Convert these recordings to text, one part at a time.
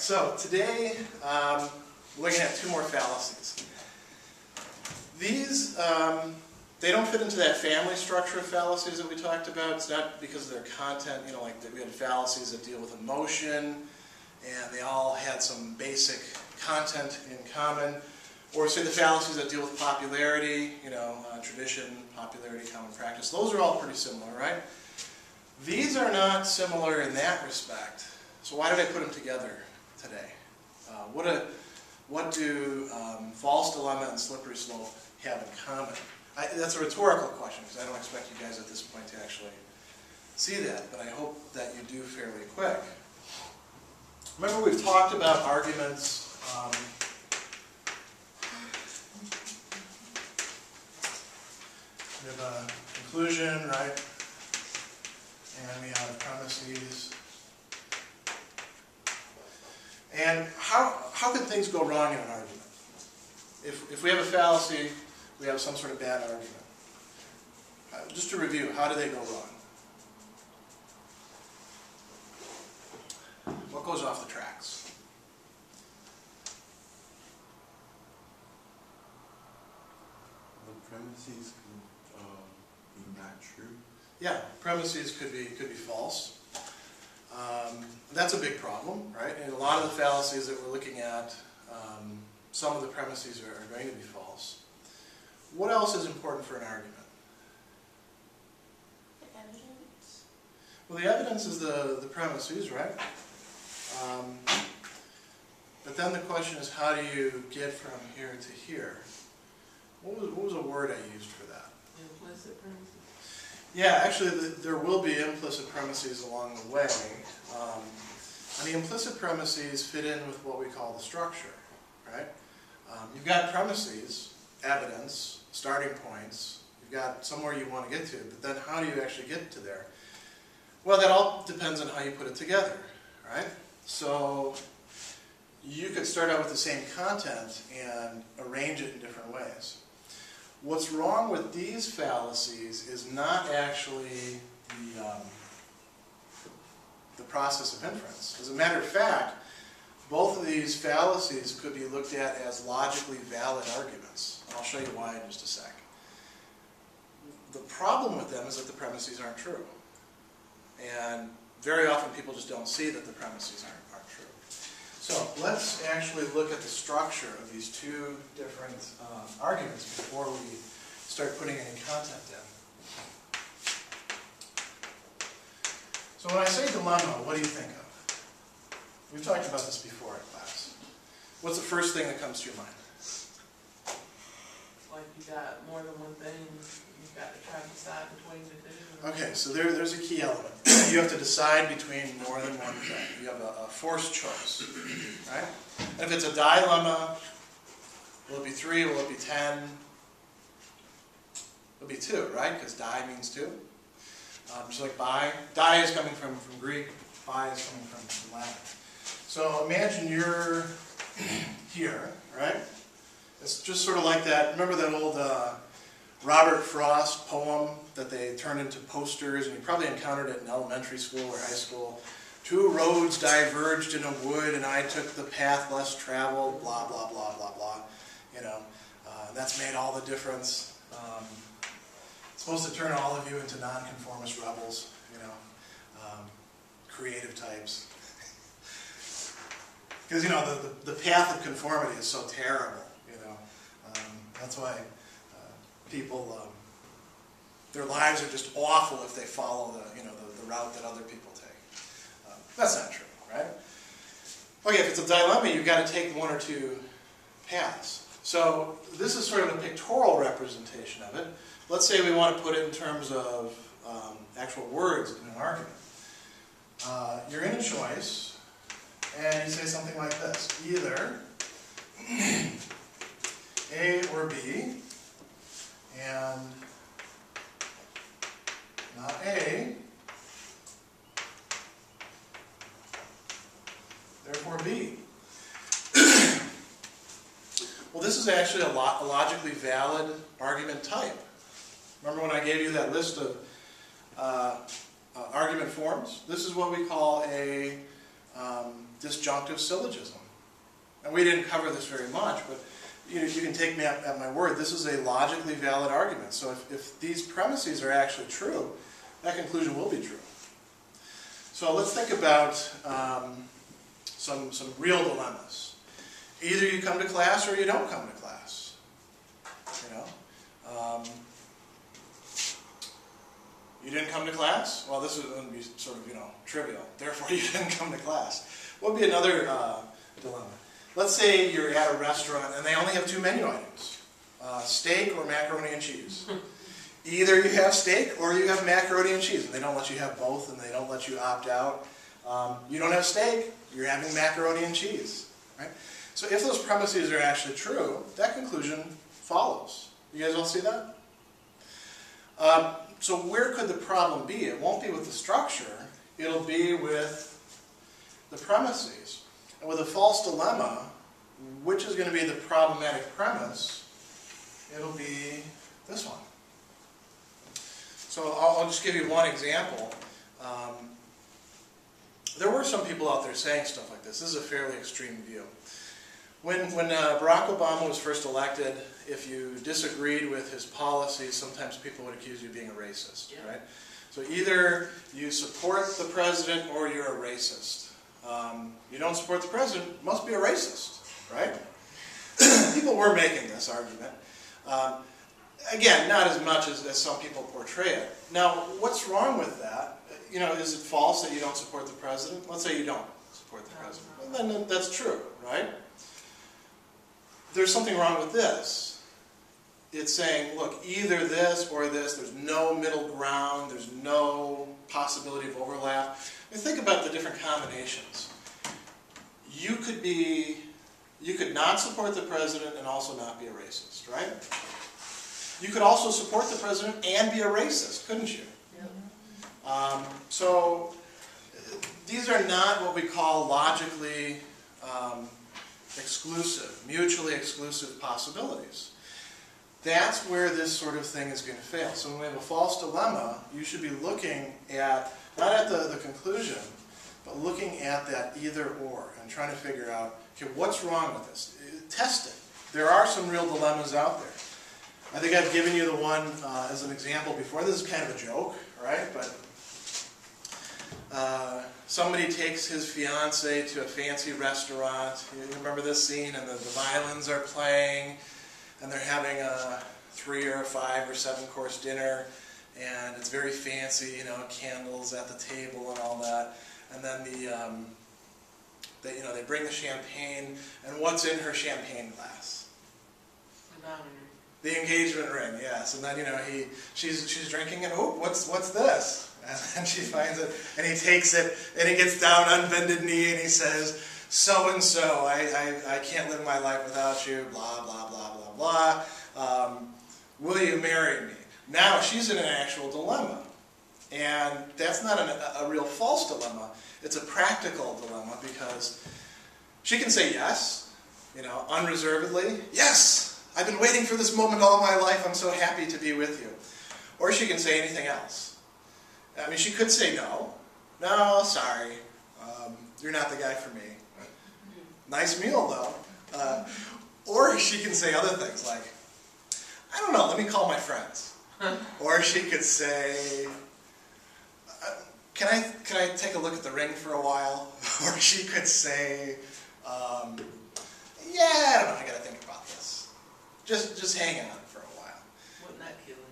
So today, we're looking at two more fallacies. These, they don't fit into that family structure of fallacies that we talked about. It's not because of their content, you know, like we had fallacies that deal with emotion, and they all had some basic content in common. Or say the fallacies that deal with popularity, you know, tradition, popularity, common practice. Those are all pretty similar, right? These are not similar in that respect. So why did I put them together today? What do False Dilemma and Slippery Slope have in common? That's a rhetorical question because I don't expect you guys at this point to actually see that, but I hope that you do fairly quick. Remember, we've talked about arguments. We have a conclusion, right? And we have premises. And how can things go wrong in an argument? If we have a fallacy, we have some sort of bad argument. Just to review, how do they go wrong? What goes off the tracks? The premises could be not true. Yeah, premises could be false. That's a big problem, right? And a lot of the fallacies that we're looking at, some of the premises are going to be false. What else is important for an argument? The evidence. Well, the evidence is the premises, right? But then the question is, how do you get from here to here? What was a word I used for that? Implicit premises. Yeah, actually, there will be implicit premises along the way. And the implicit premises fit in with what we call the structure, right? You've got premises, evidence, starting points. You've got somewhere you want to get to, but then how do you actually get to there? Well, that all depends on how you put it together, right? So you could start out with the same content and arrange it in different ways. What's wrong with these fallacies is not actually the process of inference. As a matter of fact, both of these fallacies could be looked at as logically valid arguments. And I'll show you why in just a sec. The problem with them is that the premises aren't true. And very often people just don't see that the premises aren't true. So let's actually look at the structure of these two different arguments before we start putting any content in. So when I say dilemma, what do you think of? We've talked about this before in class. What's the first thing that comes to your mind? Like you got more than one thing, you've got to try to decide between the two. Okay, so there's a key element. You have to decide between more than one thing. You have a forced choice, right? And if it's a dilemma, will it be 3? Will it be 10? It'll be 2, right? Because die means 2. Just like bi. Die is coming from Greek. Bi is coming from Latin. So imagine you're here, right? It's just sort of like that. Remember that old Robert Frost poem that they turned into posters, and you probably encountered it in elementary school or high school. Two roads diverged in a wood, and I took the path less traveled, blah, blah, blah, blah, blah. You know, that's made all the difference. It's supposed to turn all of you into nonconformist rebels, you know, creative types. Because, you know, the path of conformity is so terrible, you know. That's why people, their lives are just awful if they follow the route that other people take. That's not true, right? Okay, if it's a dilemma, you've got to take one or two paths. So this is sort of a pictorial representation of it. Let's say we want to put it in terms of actual words in an argument. You're in a choice, and you say something like this: either A or B, and not A, therefore B. Well, this is actually a logically valid argument type. Remember when I gave you that list of argument forms? This is what we call a disjunctive syllogism. And we didn't cover this very much, but you can take me at my word. This is a logically valid argument. So if these premises are actually true, that conclusion will be true. So let's think about some real dilemmas. Either you come to class or you don't come to class. You know, you didn't come to class. Well, this is going to be sort of trivial. Therefore, you didn't come to class. What would be another dilemma? Let's say you're at a restaurant and they only have two menu items: steak or macaroni and cheese. Either you have steak or you have macaroni and cheese, and they don't let you have both, and they don't let you opt out. You don't have steak, you're having macaroni and cheese. Right? So if those premises are actually true, that conclusion follows. You guys all see that? So where could the problem be? It won't be with the structure, it'll be with the premises. And with a false dilemma, which is going to be the problematic premise? It'll be this one. So I'll just give you one example. There were some people out there saying stuff like this. This is a fairly extreme view. When Barack Obama was first elected, if you disagreed with his policies, sometimes people would accuse you of being a racist. Yeah. Right? So either you support the president or you're a racist. You don't support the president, must be a racist. Right? People were making this argument. Again, not as much as some people portray it. Now, what's wrong with that? Is it false that you don't support the president? Let's say you don't support the president. Well, then that's true, right? There's something wrong with this. It's saying, look, either this or this. There's no middle ground. There's no possibility of overlap. I mean, think about the different combinations. You could not support the president and also not be a racist, right? You could also support the president and be a racist, couldn't you? Yeah. So these are not what we call logically exclusive, mutually exclusive possibilities. That's where this sort of thing is going to fail. So when we have a false dilemma, you should be looking at, not at the conclusion, but looking at that either or and trying to figure out, okay, what's wrong with this? Test it. There are some real dilemmas out there. I think I've given you the one as an example before. This is kind of a joke, right? But somebody takes his fiancée to a fancy restaurant. You remember this scene? And the violins are playing. And they're having a 3 or 5 or 7 course dinner. And it's very fancy, candles at the table and all that. And then they bring the champagne. And what's in her champagne glass? The mountain. The engagement ring, yes. And then she's drinking it. Oh, what's this? And then she finds it, and he takes it, and he gets down on bended knee, and he says, "So and so, I can't live my life without you. Blah blah blah blah blah. Will you marry me?" Now she's in an actual dilemma, and that's not a real false dilemma. It's a practical dilemma because she can say yes, unreservedly, yes. I've been waiting for this moment all my life. I'm so happy to be with you. Or she can say anything else. I mean, she could say no. No, sorry. You're not the guy for me. Nice meal, though. Or she can say other things like, I don't know, let me call my friends. Or she could say, can I take a look at the ring for a while? Or she could say, yeah, I don't know, I got to think about this. Just hang on for a while. Wouldn't that kill him?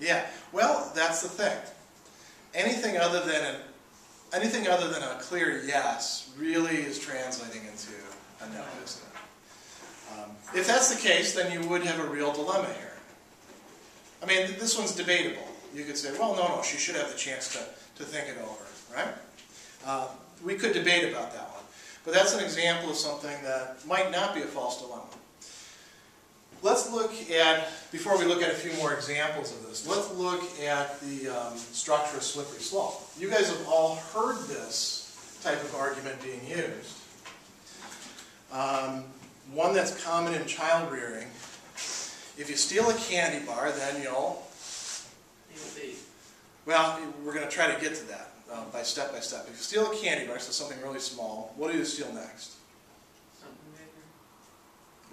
Yeah. Well, that's the thing. Anything other than a clear yes really is translating into a no, isn't it? If that's the case, then you would have a real dilemma here. I mean, this one's debatable. You could say, well, no, she should have the chance to think it over, right? We could debate about that one. But that's an example of something that might not be a false dilemma. Let's look at, before we look at a few more examples of this, let's look at the structure of slippery slope. You guys have all heard this type of argument being used. One that's common in child rearing. If you steal a candy bar, then you'll... Well, we're going to try to get to that. by step by step. If you steal a candy bar, so something really small, what do you steal next? Something bigger.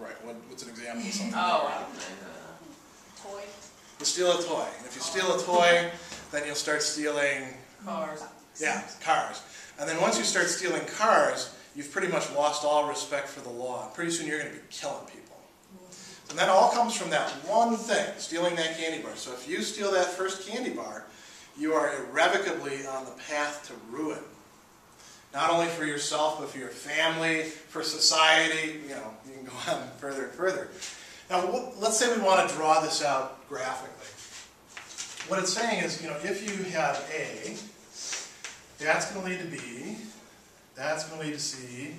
Right. What's an example of something? Oh, toy. You steal a toy, and if you steal a toy, then you'll start stealing cars. Yeah, cars. And then once you start stealing cars, you've pretty much lost all respect for the law. Pretty soon you're going to be killing people. And that all comes from that one thing, stealing that candy bar. So if you steal that first candy bar, you are irrevocably on the path to ruin. Not only for yourself, but for your family, for society. You know, you can go on further and further. Now, let's say we want to draw this out graphically. What it's saying is, you know, if you have A, that's going to lead to B, that's going to lead to C,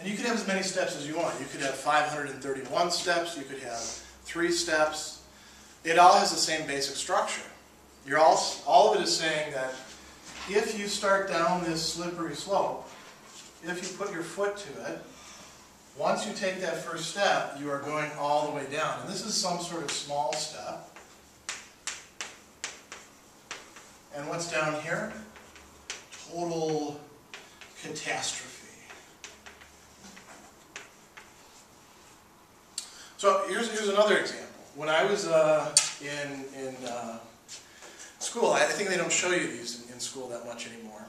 and you could have as many steps as you want. You could have 531 steps, you could have 3 steps. It all has the same basic structure. You're all of it is saying that if you start down this slippery slope, if you put your foot to it, once you take that first step, you are going all the way down. And this is some sort of small step. And what's down here? Total catastrophe. So here's another example. When I was in school, I think they don't show you these in school that much anymore.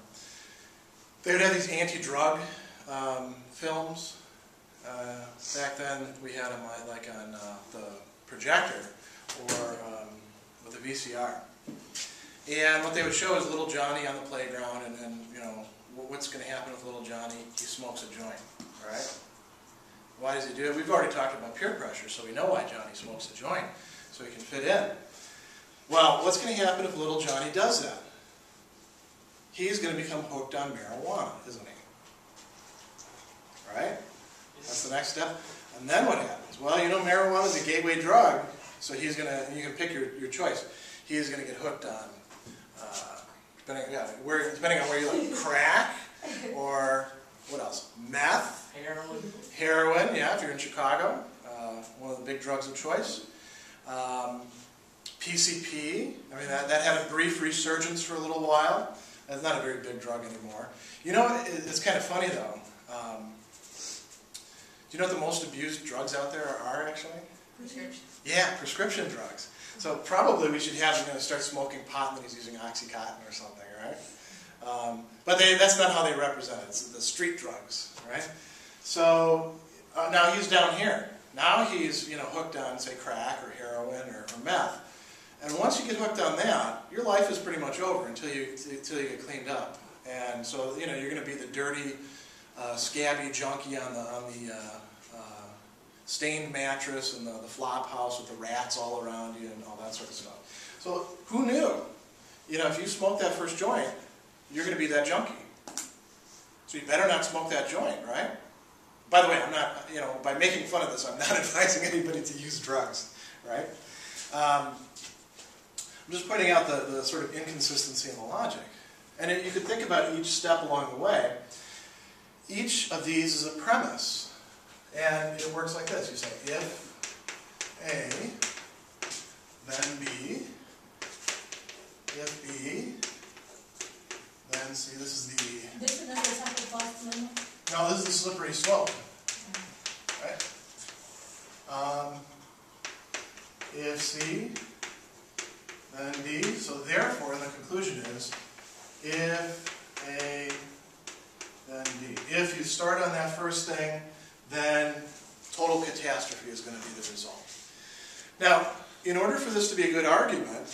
They would have these anti-drug films. Back then, we had them like on the projector or with a VCR. And what they would show is little Johnny on the playground, and you know what's going to happen with little Johnny? He smokes a joint, right? Why does he do it? We've already talked about peer pressure, so we know why Johnny smokes a joint, so he can fit in. Well, what's going to happen if little Johnny does that? He's going to become hooked on marijuana, isn't he? Right? That's the next step. And then what happens? Well, you know, marijuana is a gateway drug, so he's going to, you can pick your choice. He is going to get hooked on, depending on where you like, crack, or what else? Meth. Heroin, yeah, if you're in Chicago. One of the big drugs of choice. PCP. I mean, that had a brief resurgence for a little while. That's not a very big drug anymore. You know, it's kind of funny, though. Do you know what the most abused drugs out there are actually? Prescription. Yeah, prescription drugs. So probably we should have him start smoking pot and then he's using Oxycontin or something, right? But that's not how they represent it. It's the street drugs, right? So now he's down here. Now he's hooked on, say, crack or heroin or meth. And once you get hooked on that, your life is pretty much over until you get cleaned up. And so you're going to be the dirty, scabby junkie on the stained mattress and the flop house with the rats all around you and all that sort of stuff. So who knew? If you smoke that first joint, you're going to be that junkie. So you better not smoke that joint, right? By the way, I'm not, by making fun of this, I'm not advising anybody to use drugs, right? I'm just pointing out the sort of inconsistency in the logic. And you could think about each step along the way. Each of these is a premise. And it works like this. You say, if A, then B, if B, then C. This is the... This is another type of false dilemma? No, this is the slippery slope. Right? If C, then D. So therefore, the conclusion is, if A, then D. If you start on that first thing, then total catastrophe is going to be the result. Now, in order for this to be a good argument,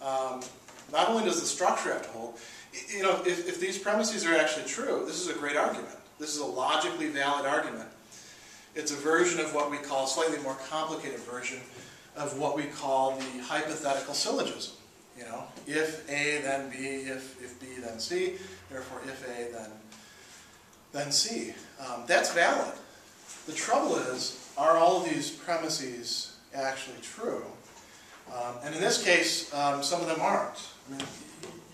not only does the structure have to hold, if these premises are actually true, this is a great argument. This is a logically valid argument. It's a version of what we call, a slightly more complicated version, of what we call the hypothetical syllogism. If A, then B, if B, then C, therefore if A, then C. That's valid. The trouble is, are all of these premises actually true? And in this case, some of them aren't. I mean,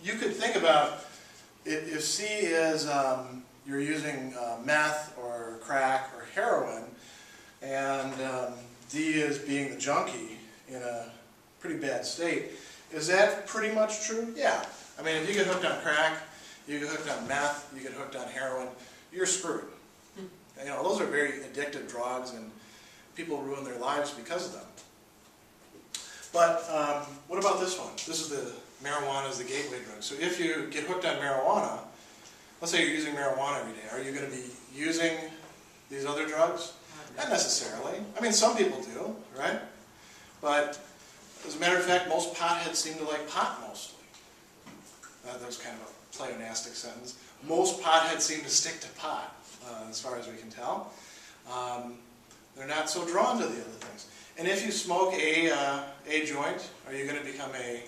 you could think about if C is you're using meth or crack or heroin, and D is being the junkie in a pretty bad state, is that pretty much true? Yeah. I mean, if you get hooked on crack, You get hooked on meth, you get hooked on heroin, you're screwed. You know, those are very addictive drugs, and people ruin their lives because of them. But what about this one? This is the marijuana is the gateway drug. So if you get hooked on marijuana, let's say you're using marijuana every day, are you going to be using these other drugs? Not necessarily. I mean, some people do, right? But as a matter of fact, most potheads seem to like pot mostly. That was kind of a pleonastic sentence. Most potheads seem to stick to pot, as far as we can tell. They're not so drawn to the other things. And if you smoke a joint, are you going to become a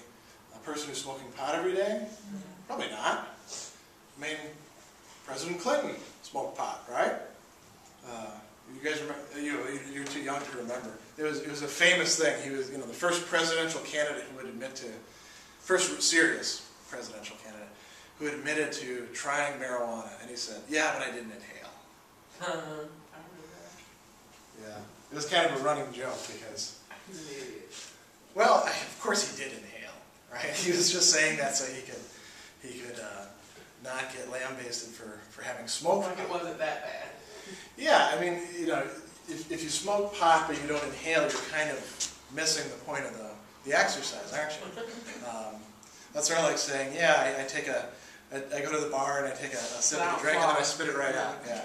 person who's smoking pot every day? Probably not. I mean, President Clinton smoked pot, right? You guys remember? You're too young to remember. It was a famous thing. He was, you know, the first presidential candidate who would admit to, first serious presidential candidate who admitted to trying marijuana, and he said, "Yeah, but I didn't inhale." I remember that. Yeah, it was kind of a running joke because, well, of course he did inhale, right? He was just saying that so he could not get lambasted for having smoked. Like it wasn't that bad. Yeah, I mean, you know, if you smoke pot but you don't inhale, you're kind of missing the point of the exercise, aren't you? That's sort of like saying, yeah, I take I go to the bar and I take a sip of a drink and then I spit it right out. Yeah.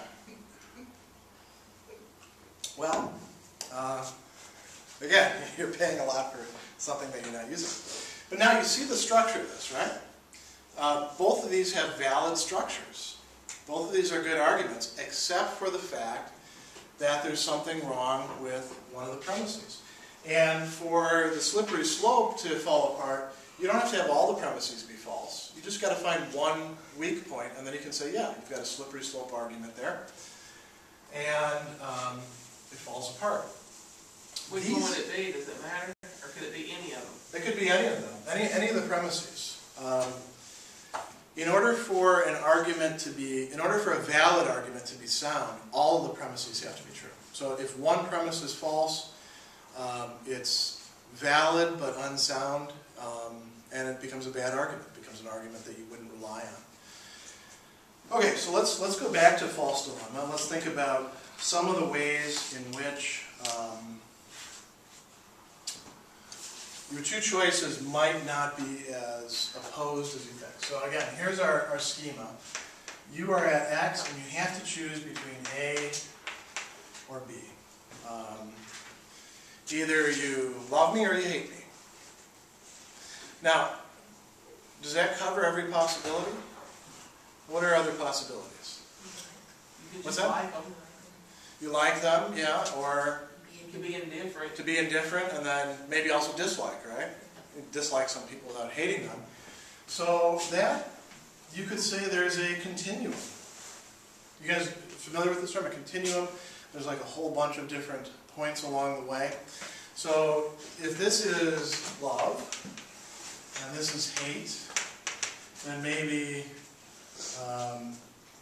Well, again, you're paying a lot for something that you're not using. But now you see the structure of this, right? Both of these have valid structures. Both of these are good arguments, except for the fact that there's something wrong with one of the premises. And for the slippery slope to fall apart, you don't have to have all the premises be false. You just got to find one weak point, and then you can say, yeah, you've got a slippery slope argument there. And it falls apart. Which one would it be? Does it matter? Or could it be any of them? It could be any of them. Any of the premises. In order for a valid argument to be sound, all the premises have to be true. So if one premise is false, it's valid but unsound, and it becomes a bad argument. It becomes an argument that you wouldn't rely on. Okay, so let's go back to false dilemma. Let's think about some of the ways in which your two choices might not be as opposed as you think. So again, here's our schema. You are at X, and you have to choose between A or B. Either you love me or you hate me. Now, does that cover every possibility? What are other possibilities? What's that? Like them. You like them, yeah, or... To be indifferent. To be indifferent, and then maybe also dislike, right? You dislike some people without hating them. So that, you could say there's a continuum. You guys familiar with this term, a continuum? There's like a whole bunch of different points along the way. So if this is love, and this is hate, then maybe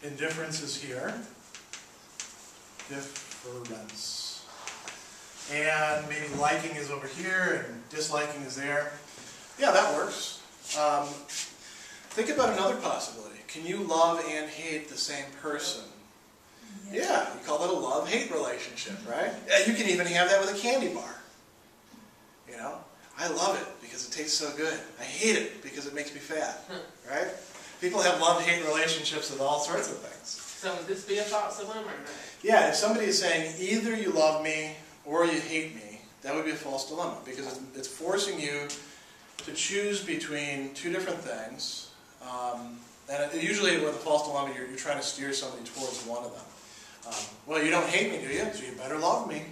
indifference is here. Difference. And maybe liking is over here, and disliking is there. Yeah, that works. Think about another possibility. Can you love and hate the same person? Yeah, you call that a love-hate relationship, right? You can even have that with a candy bar. You know, I love it because it tastes so good. I hate it because it makes me fat, right? People have love-hate relationships with all sorts of things. So would this be a false dilemma or not? Yeah, if somebody is saying, either you love me, or you hate me, that would be a false dilemma because it's forcing you to choose between two different things. And usually with a false dilemma, you're trying to steer somebody towards one of them. Well, you don't hate me, do you? So you better love me.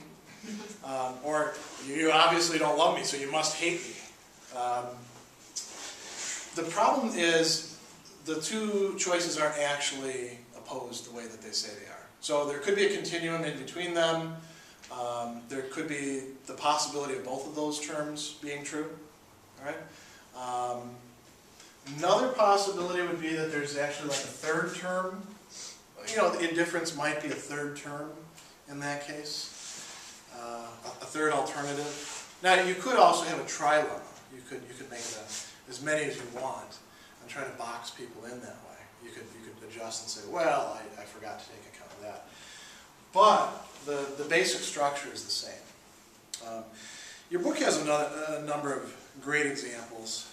Or you obviously don't love me, so you must hate me. The problem is the two choices aren't actually opposed the way that they say they are. So there could be a continuum in between them. There could be the possibility of both of those terms being true. All right? Another possibility would be that there's actually like a third term. You know, the indifference might be a third term in that case, a third alternative. Now, you could also have a trilemma. You could make it as many as you want and try to box people in that way. you could adjust and say, well, I forgot to take account of that. But the basic structure is the same. Your book has a number of great examples,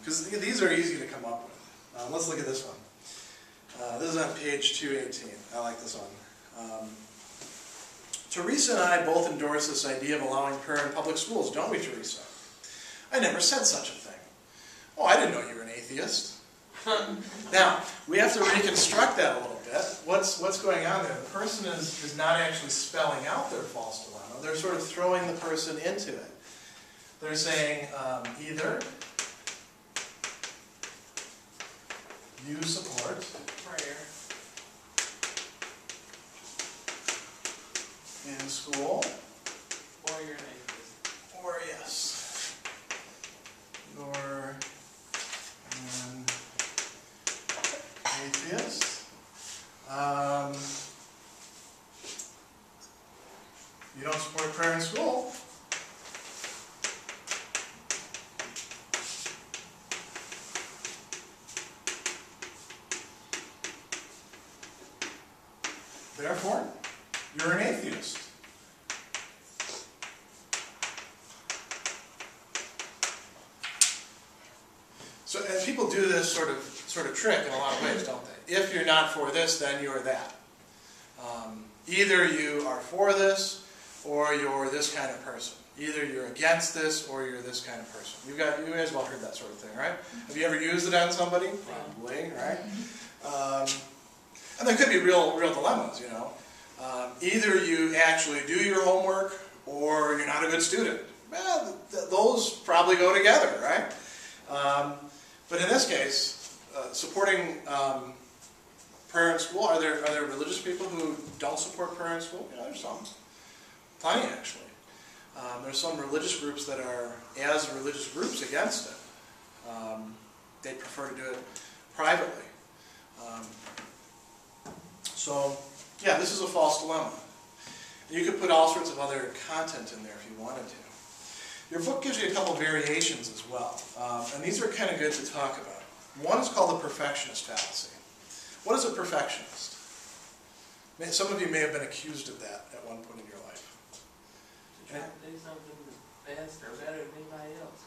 because these are easy to come up with. Let's look at this one. This is on page 218. I like this one. Teresa and I both endorse this idea of allowing prayer in public schools, don't we, Teresa? I never said such a thing. Oh, I didn't know you were an atheist. Now, we have to reconstruct that a little bit. What's going on there? The person is not actually spelling out their false dilemma. They're sort of throwing the person into it. They're saying, either you support prayer in school, or you're an atheist, or yes, you're an atheist. You don't support prayer in school. Therefore, you're an atheist. So, and people do this sort of trick in a lot of ways, don't they? If you're not for this, then you're that. Either you are for this, or you're this kind of person. Either you're against this, or you're this kind of person. You guys have all heard that sort of thing, right? Have you ever used it on somebody? Probably, right? And there could be real dilemmas, you know. Either you actually do your homework, or you're not a good student. Well, those probably go together, right? But in this case, supporting prayer in school, are there religious people who don't support prayer in school? Yeah, there's some. Plenty, actually. There's some religious groups that are, as religious groups, against it. They prefer to do it privately. So, yeah, this is a false dilemma. You could put all sorts of other content in there if you wanted to. Your book gives you a couple variations as well, and these are kind of good to talk about. One is called the perfectionist fallacy. What is a perfectionist? Some of you may have been accused of that at one point in your life. To try to do something faster or better than anybody else.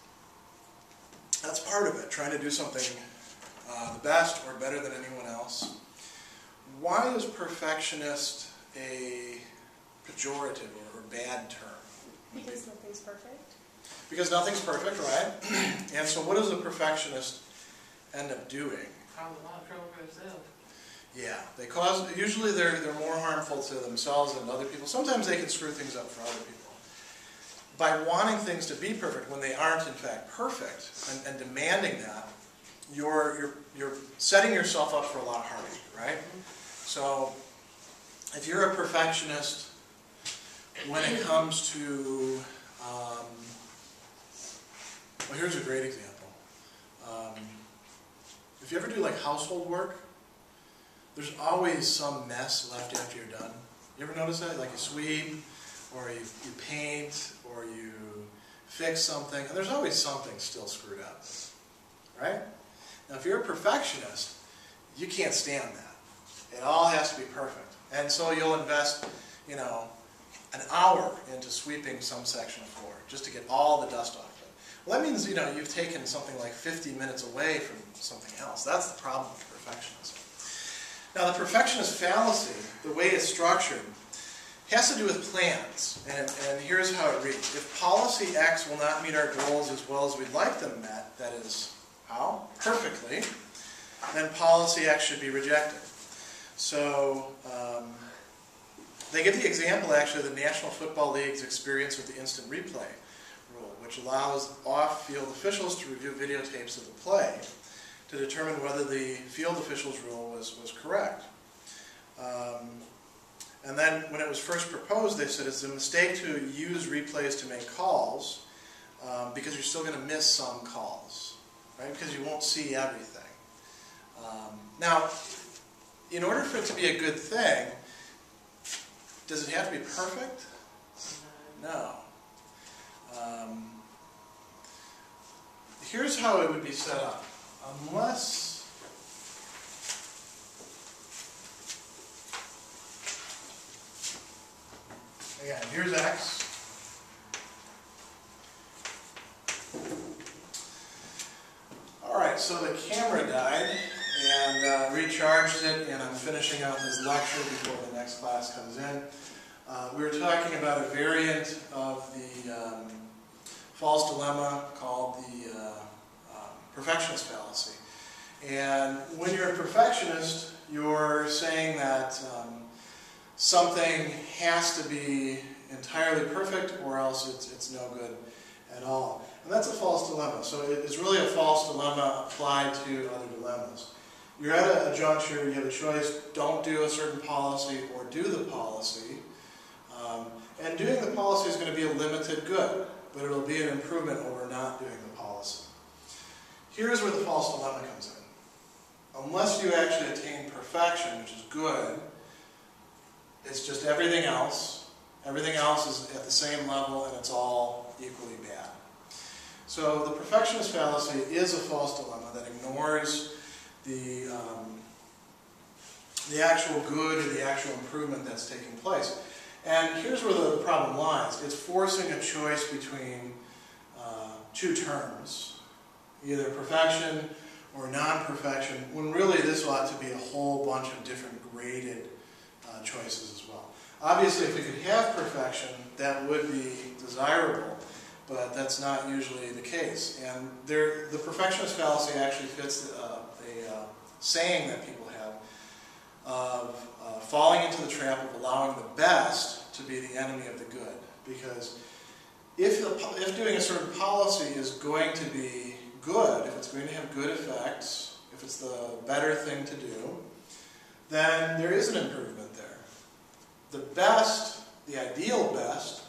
That's part of it, trying to do something the best or better than anyone else. Why is perfectionist a pejorative or a bad term? Because nothing's perfect. Because nothing's perfect, right? And so what does a perfectionist end up doing? Cause a lot of trouble for themselves. Yeah, they cause, usually they're more harmful to themselves than other people. Sometimes they can screw things up for other people. By wanting things to be perfect when they aren't in fact perfect and demanding that, you're setting yourself up for a lot of heartache, right? So, if you're a perfectionist when it comes to, well, here's a great example. If you ever do like household work, there's always some mess left after you're done. You ever notice that? Like you sweep, or you paint, or you fix something, and there's always something still screwed up, right? Now, if you're a perfectionist, you can't stand that. It all has to be perfect. And so you'll invest, you know, an hour into sweeping some section of floor just to get all the dust off it. Well, that means, you know, you've taken something like 50 minutes away from something else. That's the problem with perfectionism. Now, the perfectionist fallacy, the way it's structured, has to do with plans. And here's how it reads. If policy X will not meet our goals as well as we'd like them met, that is, how? Perfectly. Then policy X should be rejected. So they give the example, actually, of the National Football League's experience with the instant replay rule, which allows off-field officials to review videotapes of the play to determine whether the field officials' rule was correct. And then when it was first proposed, they said it's a mistake to use replays to make calls because you're still going to miss some calls. Right? Because you won't see everything. Now, in order for it to be a good thing, does it have to be perfect? No. Here's how it would be set up. Unless Again, here's X. Alright, so the camera died and recharged it, and I'm finishing out this lecture before the next class comes in. We were talking about a variant of the false dilemma called the perfectionist fallacy. And when you're a perfectionist, you're saying that something has to be entirely perfect or else it's no good at all. And that's a false dilemma. So it's really a false dilemma applied to other dilemmas. You're at a juncture, you have a choice, don't do a certain policy or do the policy. And doing the policy is going to be a limited good, but it'll be an improvement over not doing the policy. Here's where the false dilemma comes in. Unless you actually attain perfection, which is good, it's just everything else. Everything else is at the same level and it's all equally bad. So the perfectionist fallacy is a false dilemma that ignores the actual good or the actual improvement that's taking place. And here's where the problem lies. It's forcing a choice between two terms, either perfection or non-perfection, when really this ought to be a whole bunch of different graded choices as well. Obviously, if we could have perfection, that would be desirable, but that's not usually the case. And the perfectionist fallacy actually fits a saying that people have of falling into the trap of allowing the best to be the enemy of the good. Because if doing a certain policy is going to be good, if it's going to have good effects, if it's the better thing to do, then there is an improvement there. The best, the ideal best,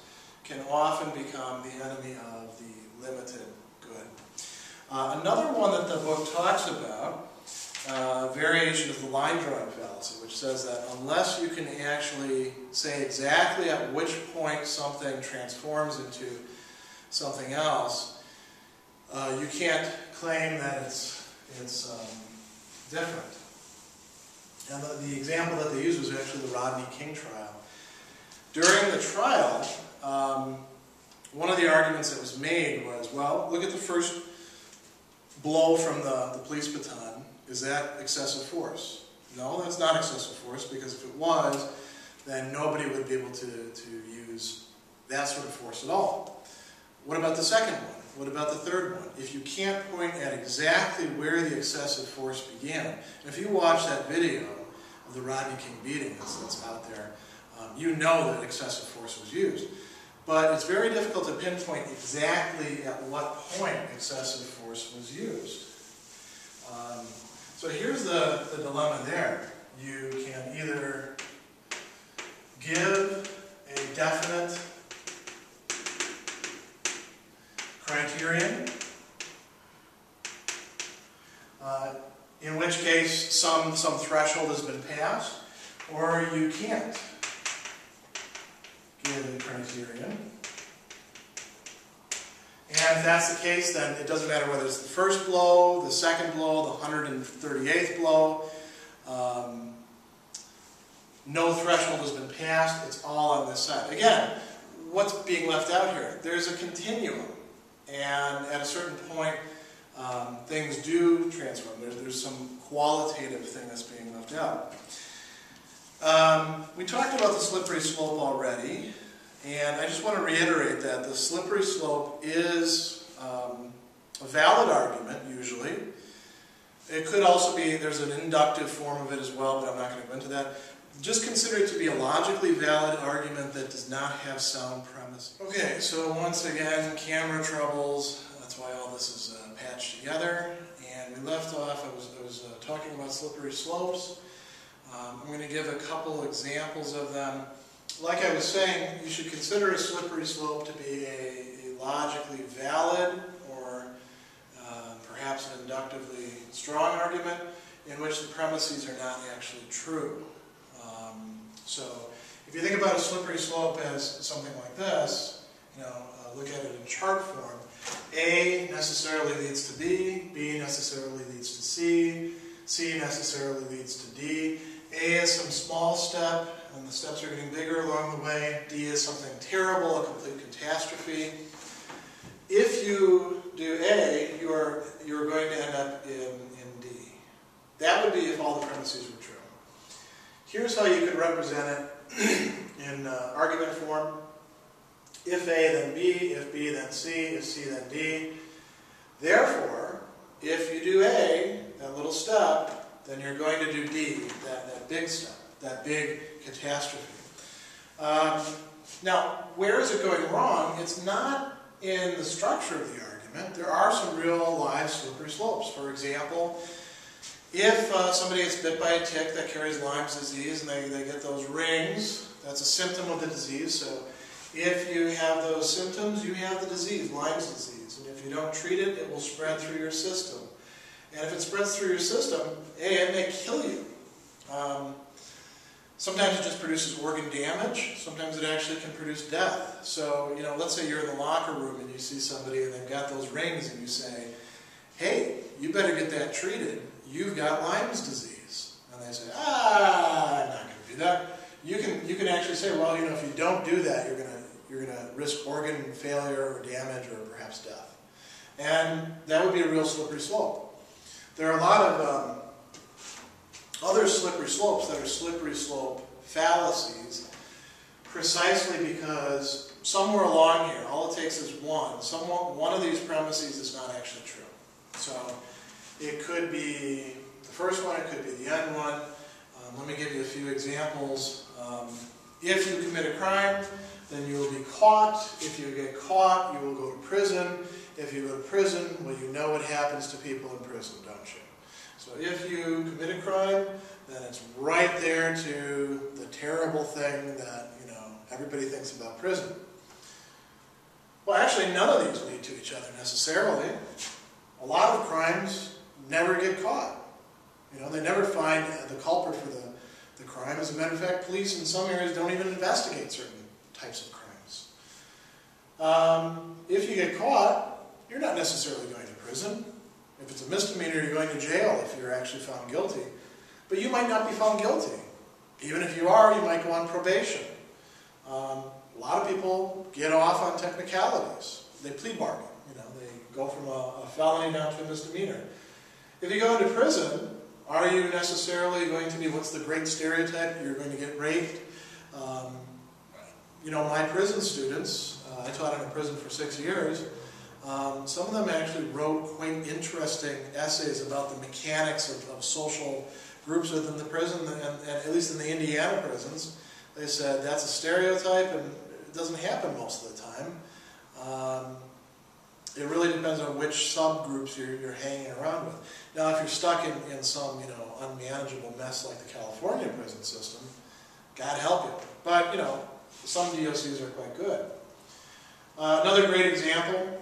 can often become the enemy of the limited good. Another one that the book talks about, variation of the line-drawing fallacy, which says that unless you can actually say exactly at which point something transforms into something else, you can't claim that it's different. And the example that they used was actually the Rodney King trial. During the trial, one of the arguments that was made was, well, look at the first blow from the police baton. Is that excessive force? No, that's not excessive force, because if it was, then nobody would be able to use that sort of force at all. What about the second one? What about the third one? If you can't point at exactly where the excessive force began, and if you watch that video of the Rodney King beating that's out there, you know that excessive force was used. But it's very difficult to pinpoint exactly at what point excessive force was used. So here's the dilemma there. You can either give a definite criterion, in which case some threshold has been passed, or you can't give a criterion. And if that's the case, then it doesn't matter whether it's the first blow, the second blow, the 138th blow. No threshold has been passed. It's all on this side. Again, what's being left out here? There's a continuum. And at a certain point, things do transform. There's some qualitative thing that's being left out. We talked about the slippery slope already. And I just want to reiterate that the slippery slope is a valid argument, usually. It could also be, there's an inductive form of it as well, but I'm not going to go into that. Just consider it to be a logically valid argument that does not have sound premise. Okay, so once again, camera troubles. That's why all this is patched together. And we left off, I was talking about slippery slopes. I'm going to give a couple examples of them. Like I was saying, you should consider a slippery slope to be a logically valid or perhaps an inductively strong argument in which the premises are not actually true. So if you think about a slippery slope as something like this, you know, look at it in chart form. A necessarily leads to B, B necessarily leads to C, C necessarily leads to D. A is some small step. and the steps are getting bigger along the way. D is something terrible, a complete catastrophe. If you do A, you're going to end up in D. That would be if all the premises were true. Here's how you could represent it in argument form. If A, then B. If B, then C. If C, then D. Therefore, if you do A, that little step, then you're going to do D, that big step, that big catastrophe. Now, where is it going wrong? It's not in the structure of the argument. There are some real live slippery slopes. For example, if somebody gets bit by a tick that carries Lyme's disease and they get those rings, that's a symptom of the disease. So if you have those symptoms, you have the disease, Lyme's disease. And if you don't treat it, it will spread through your system. And if it spreads through your system, it may kill you. Sometimes it just produces organ damage. Sometimes it actually can produce death. So, you know, let's say you're in the locker room and you see somebody and they've got those rings and you say, hey, you better get that treated. You've got Lyme's disease. And they say, I'm not going to do that. You can actually say, well, you know, if you don't do that, you're gonna risk organ failure or damage or perhaps death. And that would be a real slippery slope. There are a lot of other slippery slopes that are slippery slope fallacies, precisely because somewhere along here, all it takes is one. One of these premises is not actually true. So it could be the first one, it could be the end one. Let me give you a few examples. If you commit a crime, then you will be caught. If you get caught, you will go to prison. If you go to prison, well, you know what happens to people in prison, don't you? So if you commit a crime, then it's right there to the terrible thing that, you know, everybody thinks about prison. Well, actually, none of these lead to each other necessarily. A lot of crimes never get caught. You know, they never find the culprit for the crime. As a matter of fact, police in some areas don't even investigate certain types of crimes. If you get caught, you're not necessarily going to prison. If it's a misdemeanor, you're going to jail if you're actually found guilty. But you might not be found guilty. Even if you are, you might go on probation. A lot of people get off on technicalities. They plea bargain. You know, they go from a felony down to a misdemeanor. If you go into prison, are you necessarily going to be, what's the great stereotype? You're going to get raped. You know, my prison students, I taught in a prison for 6 years, some of them actually wrote quite interesting essays about the mechanics of social groups within the prison, and at least in the Indiana prisons. They said that's a stereotype and it doesn't happen most of the time. It really depends on which subgroups you're hanging around with. Now, if you're stuck in some, you know, unmanageable mess like the California prison system, God help you. But, you know, some DOCs are quite good. Another great example.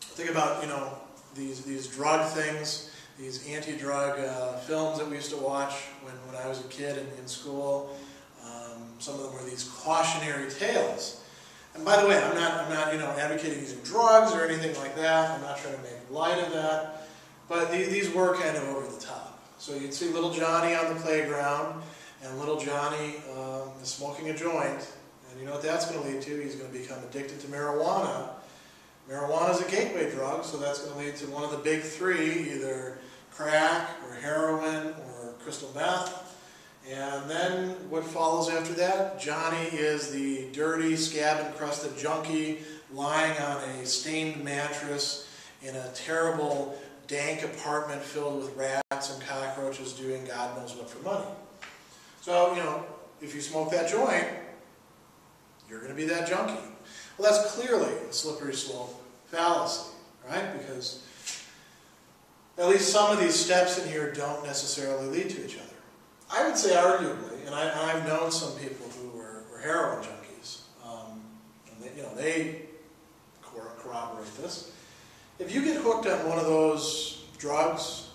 Think about, you know, these drug things, these anti-drug films that we used to watch when I was a kid in school. Some of them were these cautionary tales. And by the way, I'm not you know, advocating using drugs or anything like that. I'm not trying to make light of that. But these were kind of over the top. So you'd see little Johnny on the playground, and little Johnny is smoking a joint. And you know what that's going to lead to? He's going to become addicted to marijuana. Marijuana is a gateway drug, so that's going to lead to one of the big three, either crack or heroin or crystal meth. And then what follows after that? Johnny is the dirty, scab-encrusted junkie lying on a stained mattress in a terrible, dank apartment filled with rats and cockroaches doing God knows what for money. So, you know, if you smoke that joint, you're going to be that junkie. Well, that's clearly a slippery slope fallacy, right? Because at least some of these steps in here don't necessarily lead to each other. I would say arguably, and I've known some people who were heroin junkies, and they, you know, they corroborate this. If you get hooked on one of those drugs,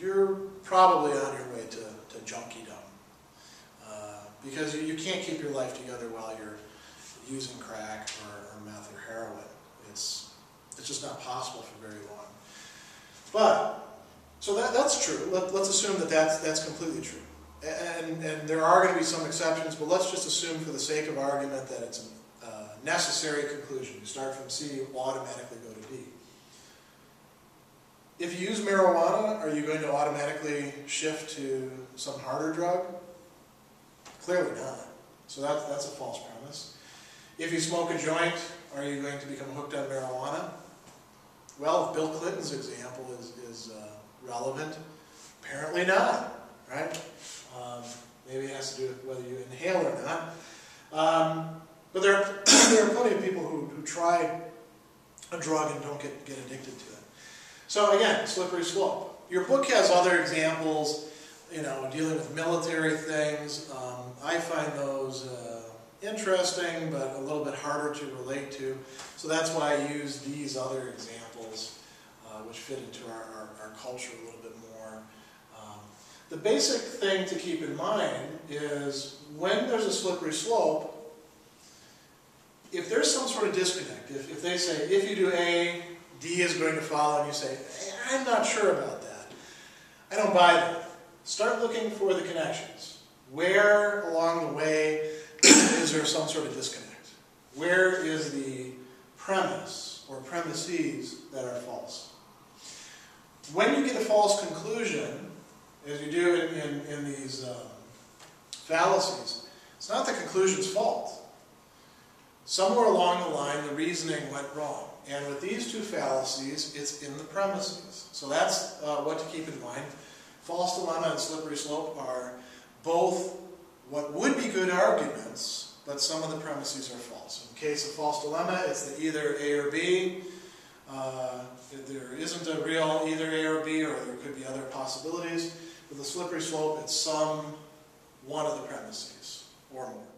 you're probably on your way to junkiedom, because you can't keep your life together while you're using crack or meth or heroin. It's just not possible for very long. But so that's true. Let's assume that that's completely true. and there are going to be some exceptions, but let's just assume for the sake of argument that it's a necessary conclusion. You start from C, you automatically go to D. If you use marijuana, are you going to automatically shift to some harder drug? Clearly not. So that's a false premise. If you smoke a joint, are you going to become hooked on marijuana? Well, if Bill Clinton's example is relevant, apparently not, right? Maybe it has to do with whether you inhale or not. But there are, there are plenty of people who try a drug and don't get addicted to it. So again, slippery slope. Your book has other examples, you know, dealing with military things. I find those interesting, but a little bit harder to relate to. So that's why I use these other examples, which fit into our culture a little bit more. The basic thing to keep in mind is when there's a slippery slope, if there's some sort of disconnect, if they say, if you do A, D is going to follow, and you say, I'm not sure about that, I don't buy that. Start looking for the connections. Where along the way is there some sort of disconnect? Where is the premise or premises that are false? When you get a false conclusion, as you do in these fallacies, it's not the conclusion's fault. Somewhere along the line, the reasoning went wrong. And with these two fallacies, it's in the premises. So that's what to keep in mind. False dilemma and slippery slope are both what would be good arguments, but some of the premises are false. In the case of false dilemma, it's the either A or B. There isn't a real either A or B, or there could be other possibilities. With the slippery slope, it's some one of the premises or more.